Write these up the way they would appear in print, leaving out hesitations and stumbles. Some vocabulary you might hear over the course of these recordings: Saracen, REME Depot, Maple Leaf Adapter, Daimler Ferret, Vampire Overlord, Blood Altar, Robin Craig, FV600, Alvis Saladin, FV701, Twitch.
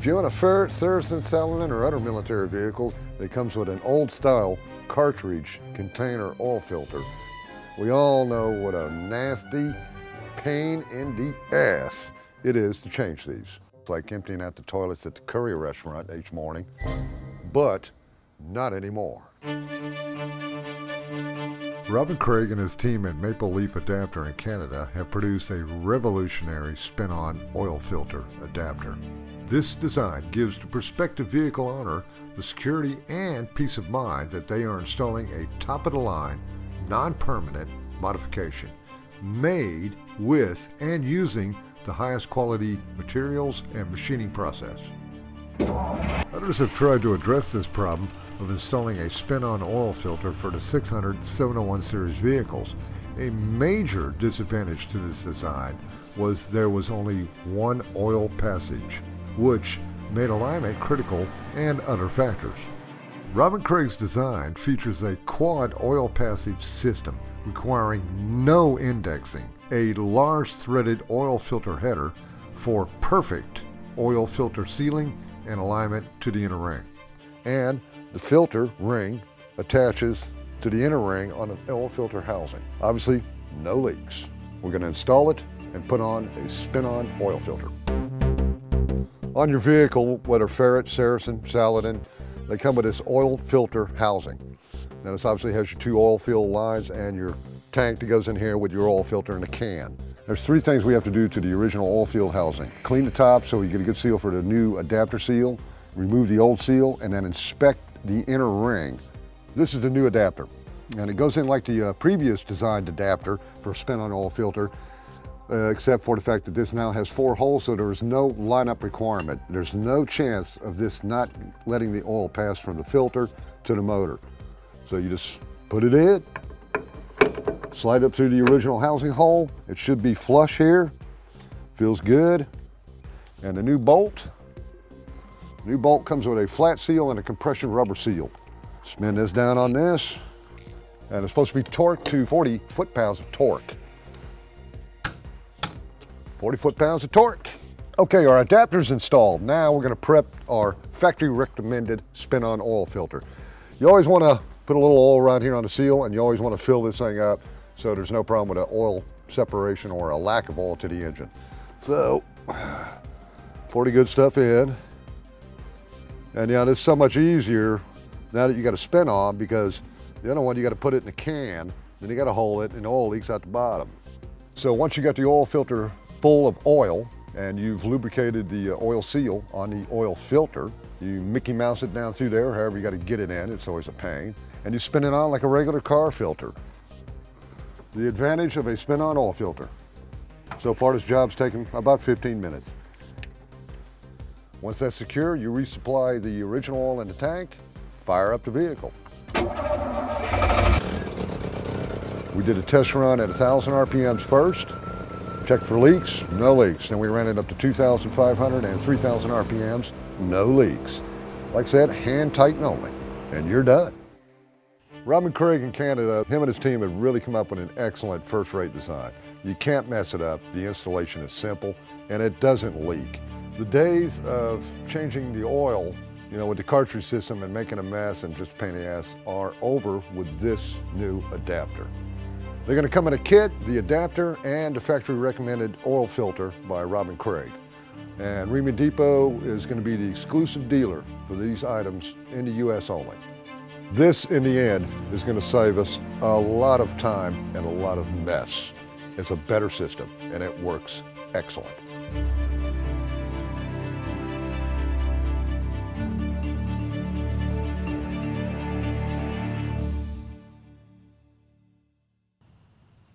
If you want a Ferret, Saracen, Saladin, or other military vehicles, it comes with an old-style cartridge container oil filter. We all know what a nasty pain in the ass it is to change these. It's like emptying out the toilets at the Korea restaurant each morning, but not anymore. Robin Craig and his team at Maple Leaf Adapter in Canada have produced a revolutionary spin-on oil filter adapter. This design gives the prospective vehicle owner the security and peace of mind that they are installing a top-of-the-line, non-permanent modification made with and using the highest quality materials and machining process. Others have tried to address this problem of installing a spin-on oil filter for the 600 and 701 series vehicles. A major disadvantage to this design was there was only one oil passage, which made alignment critical and other factors. Robin Craig's design features a quad oil passage system requiring no indexing, a large threaded oil filter header for perfect oil filter sealing and alignment to the inner ring. And the filter ring attaches to the inner ring on an oil filter housing. Obviously, no leaks. We're going to install it and put on a spin-on oil filter. On your vehicle, whether Ferret, Saracen, Saladin, they come with this oil filter housing. Now this obviously has your two oil field lines and your tank that goes in here with your oil filter and a can. There's three things we have to do to the original oil field housing. Clean the top so you get a good seal for the new adapter seal, remove the old seal, and then inspect the inner ring. This is the new adapter, and it goes in like the previous designed adapter for a spin-on oil filter, except for the fact that this now has four holes, so there is no lineup requirement. There's no chance of this not letting the oil pass from the filter to the motor. So you just put it in, slide up through the original housing hole. It should be flush here, feels good. And the new bolt comes with a flat seal and a compression rubber seal. Spin this down on this, and it's supposed to be torqued to 40 foot-pounds of torque. 40 foot-pounds of torque. Okay, our adapter's installed. Now we're gonna prep our factory-recommended spin-on oil filter. You always wanna put a little oil right here on the seal, and you always wanna fill this thing up so there's no problem with an oil separation or a lack of oil to the engine. So, pour the good stuff in. And yeah, it's so much easier now that you got a spin on, because the other one you got to put it in a can, then you got to hold it, and oil leaks out the bottom. So once you got the oil filter full of oil and you've lubricated the oil seal on the oil filter, you Mickey Mouse it down through there, however you got to get it in. It's always a pain. And you spin it on like a regular car filter. The advantage of a spin-on oil filter. So far this job's taken about 15 minutes. Once that's secure, you resupply the original oil in the tank, fire up the vehicle. We did a test run at 1,000 RPMs first, checked for leaks, no leaks. Then we ran it up to 2,500 and 3,000 RPMs, no leaks. Like I said, hand tighten only, and you're done. Robin Craig in Canada, him and his team have really come up with an excellent first-rate design. You can't mess it up, the installation is simple, and it doesn't leak. The days of changing the oil, you know, with the cartridge system and making a mess and just pain in the ass are over with this new adapter. They're going to come in a kit, the adapter and the factory recommended oil filter by Robin Craig. And REME Depot is going to be the exclusive dealer for these items in the U.S. only. This, in the end, is going to save us a lot of time and a lot of mess. It's a better system and it works excellent.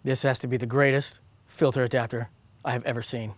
This has to be the greatest filter adapter I have ever seen.